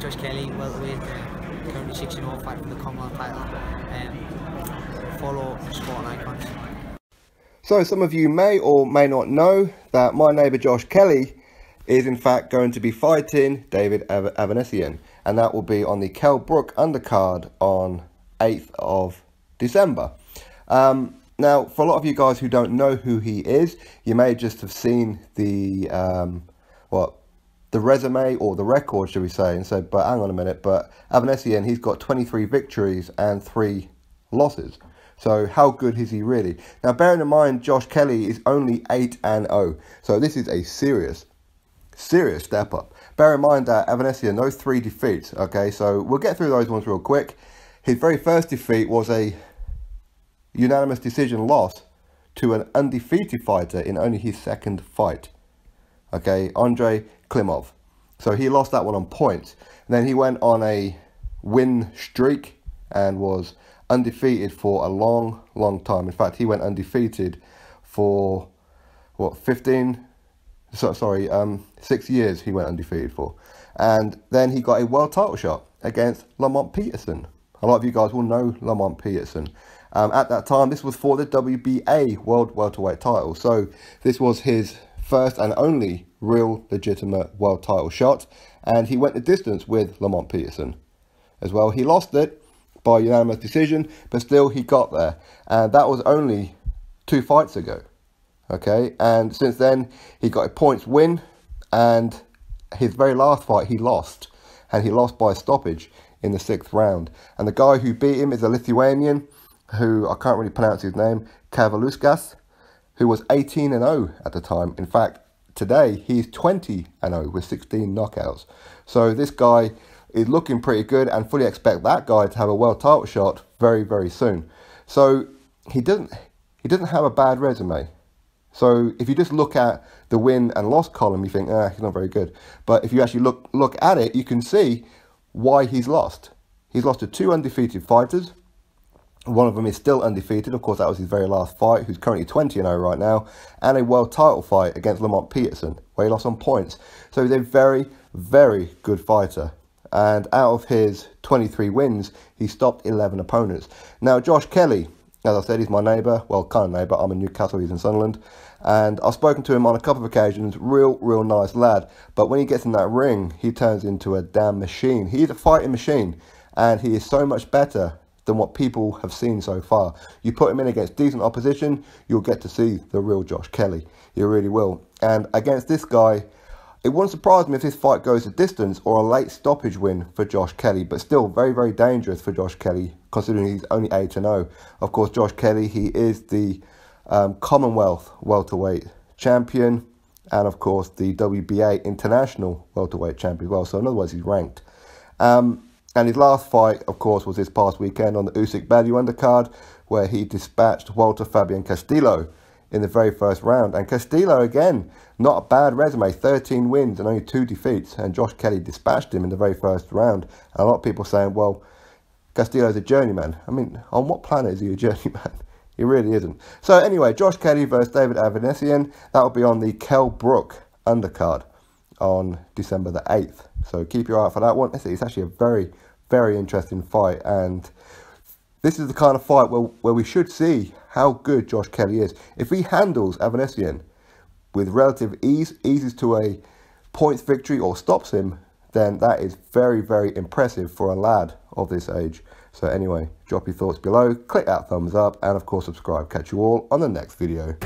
Josh Kelly, welterweight, currently 6-0, fighting for the Commonwealth title. Follow Sport Icons. So some of you may or may not know that my neighbour Josh Kelly is in fact going to be fighting David Avanesyan, and that will be on the Kell Brook undercard on 8th of December. Now, for a lot of you guys who don't know who he is, you may just have seen the resume, or the record, should we say, and said, but hang on a minute, but Avanesyan, he's got 23 victories and 3 losses. So how good is he really? Now, bearing in mind, Josh Kelly is only 8-0. So this is a serious, serious step up. Bear in mind that Avanesyan, those 3 defeats, okay, so we'll get through those ones real quick. His very first defeat was a unanimous decision loss to an undefeated fighter in only his 2nd fight. Okay, Andre Klimov. So he lost that one on points. And then he went on a win streak and was undefeated for a long, long time. In fact, he went undefeated for, 6 years he went undefeated for. And then he got a world title shot against Lamont Peterson. A lot of you guys will know Lamont Peterson. At that time, this was for the WBA World Welterweight title. So this was his first and only real legitimate world title shot, and he went the distance with Lamont Peterson as well. He lost it by unanimous decision, but still he got there, and that was only 2 fights ago, okay? And since then he got a points win, and his very last fight he lost, and he lost by stoppage in the 6th round. And the guy who beat him is a Lithuanian who I can't really pronounce his name, Kavaluskas, who was 18-0 at the time. In fact, today he's 20-0 with 16 knockouts. So this guy is looking pretty good, and fully expect that guy to have a world title shot very, very soon. So he doesn't have a bad resume. So if you just look at the win and loss column, you think, he's not very good. But if you actually look at it, you can see why he's lost. He's lost to 2 undefeated fighters. One of them is still undefeated. Of course, that was his very last fight, who's currently 20-0 right now. And a world title fight against Lamont Peterson, where he lost on points. So he's a very, very good fighter. And out of his 23 wins, he stopped 11 opponents. Now, Josh Kelly, as I said, he's my neighbour. Well, kind of neighbour. I'm in Newcastle, he's in Sunderland. And I've spoken to him on a couple of occasions. Real, real nice lad. But when he gets in that ring, he turns into a damn machine. He's a fighting machine. And he is so much better than what people have seen so far. You put him in against decent opposition, you'll get to see the real Josh Kelly. You really will. And against this guy, it wouldn't surprise me if this fight goes a distance or a late stoppage win for Josh Kelly, but still very, very dangerous for Josh Kelly, considering he's only 8-0. Of course, Josh Kelly, he is the Commonwealth welterweight champion, and of course the WBA international welterweight champion as well. So in other words, he's ranked. And his last fight, of course, was this past weekend on the Usyk Badu undercard, where he dispatched Walter Fabian Castillo in the very first round. And Castillo, again, not a bad resume, 13 wins and only 2 defeats. And Josh Kelly dispatched him in the very first round. And a lot of people saying, well, Castillo's a journeyman. I mean, on what planet is he a journeyman? He really isn't. So anyway, Josh Kelly versus David Avanesyan. That will be on the Kell Brook undercard on December the 8th. So keep your eye out for that one. It's actually a very, very interesting fight. And this is the kind of fight where we should see how good Josh Kelly is. If he handles Avanesyan with relative ease, eases to a points victory or stops him, then that is very, very impressive for a lad of this age. So anyway, drop your thoughts below, click that thumbs up, and of course subscribe. Catch you all on the next video.